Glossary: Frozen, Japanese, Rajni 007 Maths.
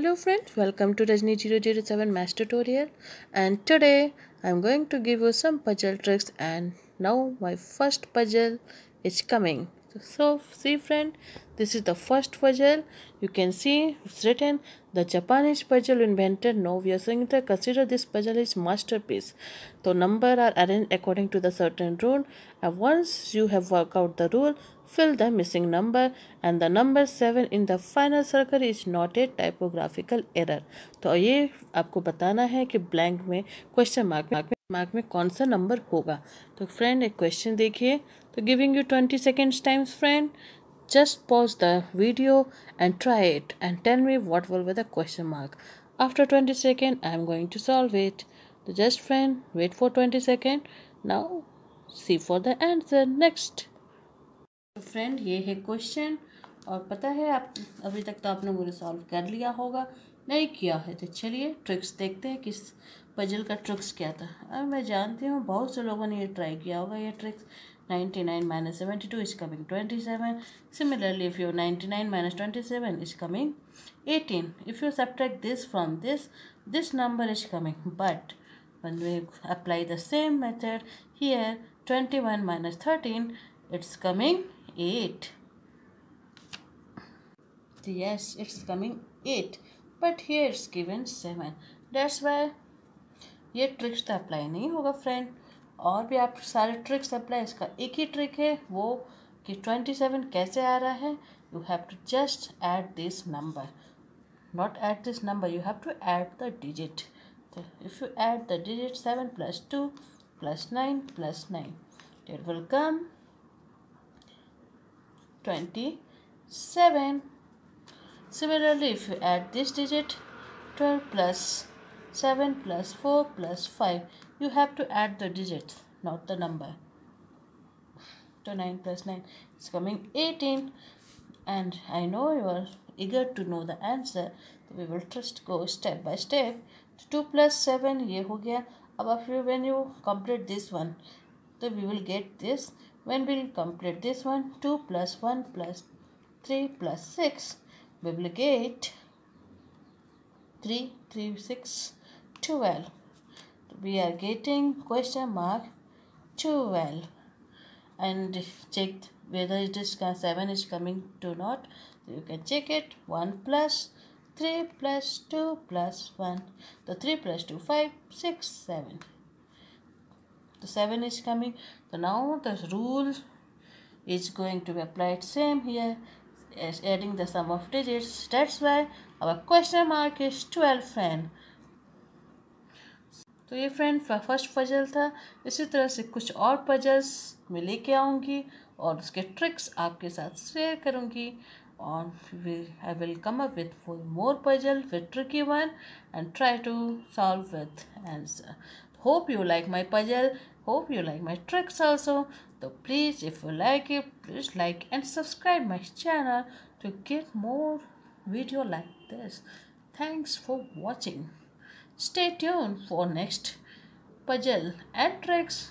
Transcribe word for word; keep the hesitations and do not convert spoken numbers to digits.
Hello friends, welcome to Rajni zero zero seven Maths tutorial, and today I am going to give you some puzzle tricks. And now my first puzzle is coming. So see friend, this is the first puzzle. You can see it's written the Japanese puzzle invented now. We are saying that consider this puzzle is masterpiece. So numbers are arranged according to the certain rule, and once you have worked out the rule, fill the missing number, and the number seven in the final circle is not a typographical error. तो ये आपको बताना है कि blank में question mark में mark में कौन सा नंबर होगा. तो फ्रेंड एक क्वेश्चन देखिए. तो giving you twenty seconds times friend, just pause the video and try it and tell me what will be the question mark. After twenty second I am going to solve it. तो just friend wait for twenty second. Now see for the answer next. Friend ये है question, और पता है आप अभी तक तो आपने मुझे सॉल्व कर लिया होगा, नहीं किया है. तो चलिए ट्रिक्स देखते हैं किस पजल का ट्रिक्स क्या था. अब मैं जानती हूँ बहुत से लोगों ने ये ट्राई किया होगा ये tricks. Ninety nine minus seventy two is coming twenty seven. Similarly if you ninety nine minus twenty seven is coming eighteen. If you subtract this from this, this number is coming. But when we apply the same method here, twenty one minus thirteen it's coming eight. Yes it's coming eight, but here it's given seven. That's why ये tricks तो apply नहीं होगा friend. और भी आप सारे tricks apply, इसका एक ही ट्रिक है वो कि ट्वेंटी सेवन कैसे आ रहा है. You have to just add this number, not add this number, you have to add the digit. तो if you add the digit seven plus two plus nine plus nine it will come twenty seven. Similarly, if you add this digit, twelve plus seven plus four plus five, you have to add the digit, not the number. So nine plus nine is coming eighteen. And I know you are eager to know the answer. So we will just go step by step. So two plus seven, ये हो गया. अब if you when you complete this one, so we will get this. When we will complete this one, two plus one plus three plus six. We will get three, three, six, twelve. We are getting question mark twelve. And check whether it is seven is coming to not. You can check it. One plus three plus two plus one. The three plus two, five, six, seven. The seven is coming. So now the rule is going to be applied same here. Is adding the sum of digits. That's why our question mark is twelve friend. तो ये friend first puzzle था. इसी तरह से कुछ और puzzles मैं लेके आऊँगी और उसके ट्रिक्स आपके साथ शेयर करूँगी. और I will come up with more puzzle with tricky one and try to solve with answer. Hope you like my puzzle. Hope you like my tricks also. So please, if you like it, please like and subscribe my channel to get more video like this. Thanks for watching. Stay tuned for next puzzle and tricks.